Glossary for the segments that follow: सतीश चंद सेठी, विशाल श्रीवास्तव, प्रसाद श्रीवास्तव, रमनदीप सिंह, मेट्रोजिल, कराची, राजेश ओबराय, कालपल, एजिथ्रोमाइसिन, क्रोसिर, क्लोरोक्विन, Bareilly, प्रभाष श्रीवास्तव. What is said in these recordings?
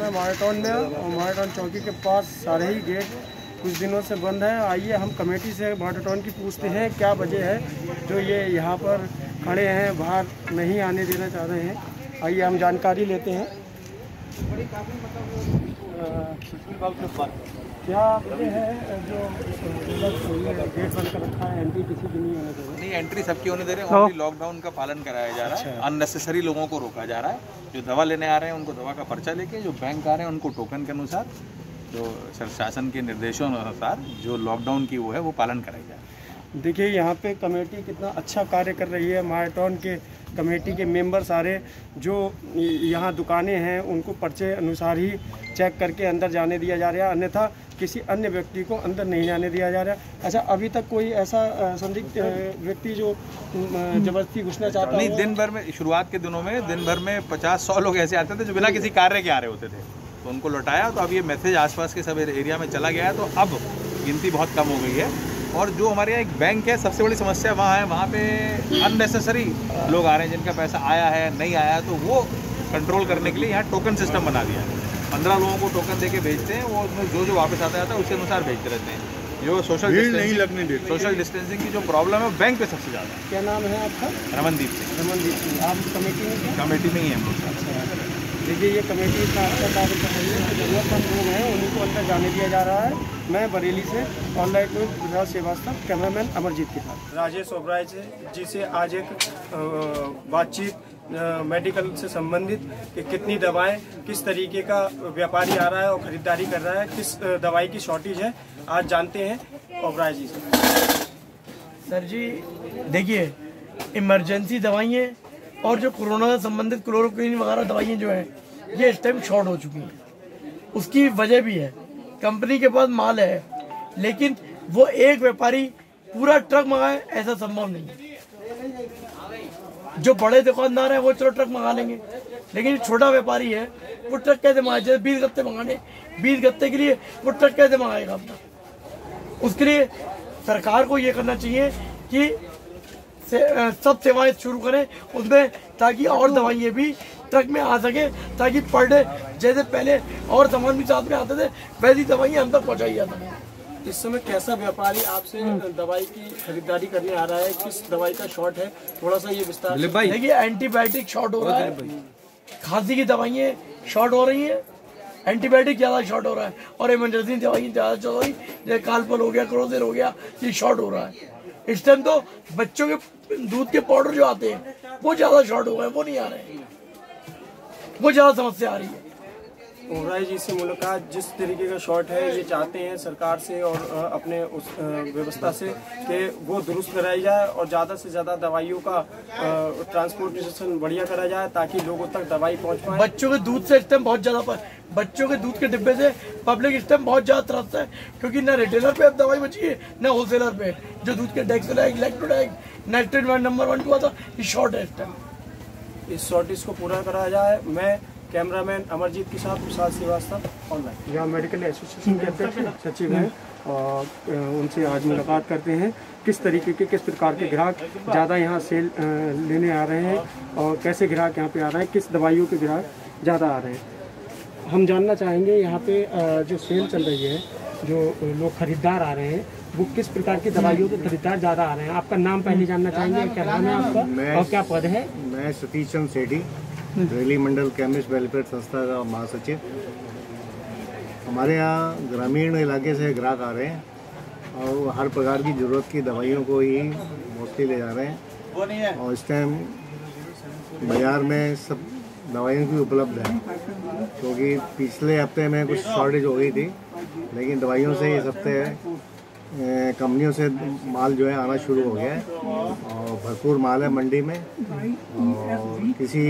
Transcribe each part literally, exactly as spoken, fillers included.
कार्यक्रम है माराथन में और माराथन चौकी के पास सारे ही गेट कुछ दिनों से बंद है। आइए हम कमेटी से माराथन की पूछते हैं क्या वजह है जो ये यहाँ पर खड़े हैं, बाहर नहीं आने देना चाह रहे हैं। आइए हम जानकारी लेते हैं। क्या वजह है जो गेट बंद कर रखा है? एंट्री किसी की नहीं होने दे रही। नहीं, एंट्री सबकी होने दे रहे हैं। ओनली लॉकडाउन का पालन कराया जा रहा है। अननेसेसरी लोगों को रोका जा रहा है। जो दवा लेने आ रहे हैं उनको दवा का पर्चा लेके, जो बैंक आ रहे हैं उनको टोकन के अनुसार, जो शासन के निर्देशों अनुसार जो लॉकडाउन की वो है वो पालन कराया जा रहा है। देखिए यहाँ पे कमेटी कितना अच्छा कार्य कर रही है। माराथन के कमेटी के मेंबर सारे जो यहाँ दुकानें हैं उनको पर्चे अनुसार ही चेक करके अंदर जाने दिया जा रहा है, अन्यथा किसी अन्य व्यक्ति को अंदर नहीं जाने दिया जा रहा है। अच्छा, अभी तक कोई ऐसा संदिग्ध व्यक्ति जो जबरदस्ती घुसना चाहता नहीं? दिन भर में, शुरुआत के दिनों में दिन भर में पचास सौ लोग ऐसे आते थे जो बिना किसी कार्य के आ रहे होते थे, तो उनको लौटाया। तो अब ये मैसेज आसपास के सब एरिया में चला गया है, तो अब गिनती बहुत कम हो गई है। और जो हमारे यहाँ एक बैंक है, सबसे बड़ी समस्या वहाँ है। वहाँ पे अननेसेसरी लोग आ रहे हैं, जिनका पैसा आया है नहीं आया, तो वो कंट्रोल करने के लिए यहाँ टोकन सिस्टम बना दिया है। पंद्रह लोगों को टोकन देके भेजते हैं, वो उसमें जो जो वापस आता जाता है उसके अनुसार भेजते रहते हैं। जो सोशल नहीं लगने देते, सोशल डिस्टेंसिंग की जो प्रॉब्लम है बैंक पे सबसे ज़्यादा। क्या नाम है आपका? रमनदीप सिंह। रमनदीप सिंह, आप कमेटी में? कमेटी में ही हम लोग। देखिए ये कमेटी इतना अच्छा कार्य कर रही है कि जरूरतमंद लोग हैं उन्हीं को अंदर जाने दिया जा रहा है। मैं बरेली से ऑनलाइन में प्रभाष श्रीवास्तव, कैमरामैन अमरजीत के साथ राजेश ओबराय से, जिसे आज एक बातचीत मेडिकल से संबंधित कि कितनी दवाएं, किस तरीके का व्यापारी आ रहा है और ख़रीदारी कर रहा है, किस दवाई की शॉर्टेज है, आज जानते हैं ओबराय जी से। सर जी देखिए, इमरजेंसी दवाइयाँ और जो कोरोना से संबंधित क्लोरोक्विन वगैरह दवाइयाँ जो हैं ये इस टाइम शॉर्ट हो चुकी हैं। उसकी वजह भी है, कंपनी के पास माल है लेकिन वो एक व्यापारी पूरा ट्रक मंगाए ऐसा संभव नहीं है। जो बड़े दुकानदार हैं वो चलो ट्रक मंगा लेंगे, लेकिन छोटा व्यापारी है वो ट्रक कैसे मंगाए? जैसे बीस गत्ते मंगाने, बीस गत्ते के लिए वो ट्रक कैसे मंगाएगा अपना? उसके लिए सरकार को ये करना चाहिए कि से, सब सेवाएं शुरू करें उसमें, ताकि और दवाइयाँ भी ट्रक में आ सके, ताकि पर डे जैसे पहले और सामान भी साथ में आते थे वैसी दवाइयाँ हम तक पहुँचाई जा सकें। इस समय कैसा व्यापारी आपसे दवाई की खरीदारी करने आ रहा है, किस दवाई का शॉर्ट है, थोड़ा सा ये विस्तार? देखिए एंटीबायोटिक शॉर्ट हो रहा है, खांसी की दवाइयाँ शॉर्ट हो रही हैं, एंटीबायोटिक ज़्यादा शॉर्ट हो रहा है, और इमरजेंसी दवाई ज़्यादा चल रही, जैसे कालपल हो गया, क्रोसिर हो गया, ये शॉर्ट हो रहा है। इस टाइम तो बच्चों के दूध के पाउडर जो आते हैं वो ज़्यादा शॉर्ट हो गए, वो नहीं आ रहे हैं, वो ज़्यादा समस्या आ रही है। ओबराय जी से मुलाकात, जिस तरीके का शॉर्ट है ये चाहते हैं सरकार से और अपने उस व्यवस्था से कि वो दुरुस्त कराई जाए और ज़्यादा से ज़्यादा दवाइयों का ट्रांसपोर्टेशन बढ़िया करा जाए ताकि लोगों तक दवाई पहुँच पाए। बच्चों के दूध से इस टाइम बहुत ज़्यादा, बच्चों के दूध के डिब्बे से पब्लिक इस टाइम बहुत ज़्यादा त्रस्त है, क्योंकि ना रिटेलर पे अब दवाई बची है ना होलसेलर पे। जो दूध के डेक्स लैग इलेक्ट्रोडैग नाइट्रेट नंबर वन टू आता ये शॉर्ट है इस टाइम, इस शॉर्टेज को पूरा कराया जाए। मैं कैमरामैन अमरजीत के साथ प्रसाद श्रीवास्तव, ऑनलाइन। यहाँ मेडिकल एसोसिएशन के अध्यक्ष सचिव हैं और उनसे आज मुलाकात करते हैं किस तरीके के, किस प्रकार के ग्राहक ज़्यादा यहाँ सेल लेने आ रहे हैं और कैसे ग्राहक यहाँ पे आ रहे हैं, किस दवाइयों के ग्राहक ज़्यादा आ रहे हैं। हम जानना चाहेंगे यहाँ पे जो सेल चल रही है, जो लोग खरीदार आ रहे हैं वो किस प्रकार की दवाइयों के खरीदार ज़्यादा आ रहे हैं। आपका नाम पहले जानना चाहेंगे, क्या नाम है आपका और क्या पद है? मैं सतीश चंद सेठी, बरेली मंडल केमिस्ट वेलफेयर संस्था का महासचिव। हमारे यहाँ ग्रामीण इलाके से ग्राहक आ रहे हैं और हर प्रकार की ज़रूरत की दवाइयों को ही मोस्टली ले जा रहे हैं, और इस टाइम बाज़ार में सब दवाइयों की उपलब्ध है, क्योंकि पिछले हफ्ते में कुछ शॉर्टेज हो गई थी, लेकिन दवाइयों से इस हफ्ते कंपनियों से माल जो है आना शुरू हो गया है और भरपूर माल है मंडी में, और किसी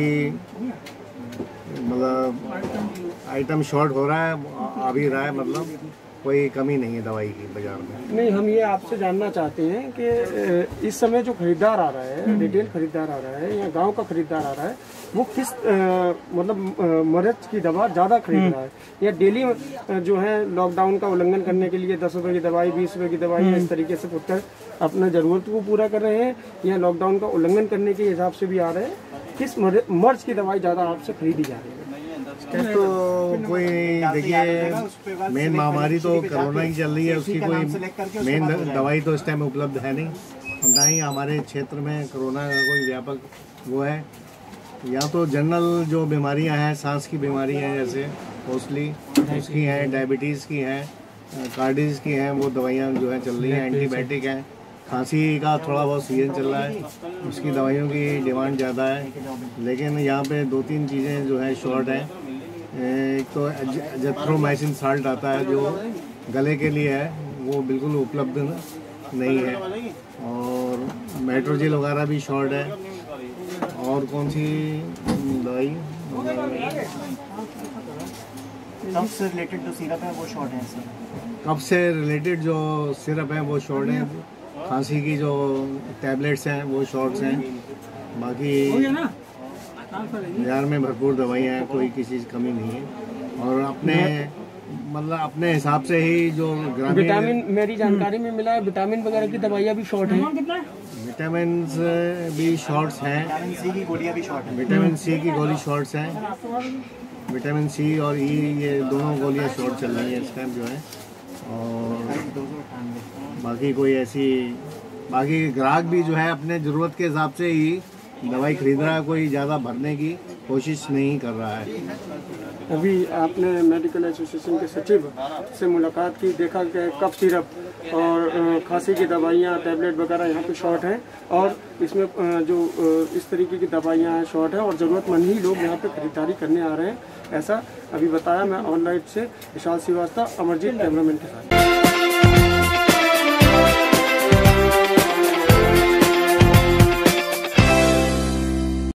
मतलब आइटम शॉर्ट हो रहा है, आ भी रहा है, मतलब कोई कमी नहीं है दवाई की बाज़ार में। नहीं, हम ये आपसे जानना चाहते हैं कि इस समय जो खरीदार आ रहा है, रिटेल खरीदार आ रहा है या गांव का खरीदार आ रहा है, वो किस आ, मतलब मर्ज की दवा ज़्यादा खरीद रहा है, या डेली जो है लॉकडाउन का उल्लंघन करने के लिए दस रुपये की दवाई, बीस रुपये की दवाई, इस तरीके से पुत्र अपना ज़रूरत को पूरा कर रहे हैं, या लॉकडाउन का उल्लंघन करने के हिसाब से भी आ रहे हैं, किस मर्ज की दवाई ज़्यादा आपसे खरीदी जा रही है? तो कोई देखिए मेन महामारी तो कोरोना ही चल रही है, उसकी कोई मेन दवाई तो इस टाइम उपलब्ध है नहीं, ना ही हमारे क्षेत्र में कोरोना का कोई व्यापक वो है। या तो जनरल जो बीमारियां हैं, सांस की बीमारी हैं जैसे मोस्टली उसकी हैं, डायबिटीज़ की हैं, कार्डिज की हैं, वो दवाइयाँ जो है चल रही हैं, एंटीबायोटिक हैं। खांसी का थोड़ा बहुत सीजन चल रहा है, उसकी दवाइयों की डिमांड ज़्यादा है, लेकिन यहाँ पे दो तीन चीज़ें जो है शॉर्ट हैं। एक तो एजिथ्रोमाइसिन साल्ट आता है जो गले के लिए है, वो बिल्कुल उपलब्ध नहीं है, और मेट्रोजिल वगैरह भी शॉर्ट है। और कौन सी दवाई कफ से रिलेटेड जो सिरप है वो शॉर्ट है सर, कफ से रिलेटेड जो सिरप है वो शॉर्ट है, खांसी की जो टैबलेट्स हैं वो शॉर्ट्स हैं। बाकी बाजार में भरपूर दवाइयाँ हैं, कोई किसी की कमी नहीं है। और अपने मतलब अपने हिसाब से ही जो विटामिन, मेरी जानकारी में मिला है विटामिन वगैरह की दवाइयाँ भी शॉर्ट हैं, विटामिन भी शॉर्ट्स हैं, विटामिन सी की गोलियाँ भी शॉर्ट हैं, विटामिन सी की गोली शॉर्ट्स हैं, विटामिन सी और ई ये दोनों गोलियाँ शॉर्ट चल रही हैं इस टाइम जो है। और बाकी कोई ऐसी बाकी ग्राहक भी जो है अपने ज़रूरत के हिसाब से ही दवाई खरीद रहा है, कोई ज़्यादा भरने की कोशिश नहीं कर रहा है। अभी आपने मेडिकल एसोसिएशन के सचिव से मुलाकात की, देखा कि कफ सिरप और खांसी की दवाइयाँ टैबलेट वगैरह यहाँ पे शॉर्ट हैं, और इसमें जो इस तरीके की दवाइयाँ हैं शॉर्ट हैं, और ज़रूरतमंद ही लोग यहाँ पे खरीदारी करने आ रहे हैं, ऐसा अभी बताया। मैं ऑनलाइन से विशाल श्रीवास्तव, अमरजीत, कैमरामैन के साथ।